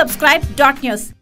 subscribe Dot News.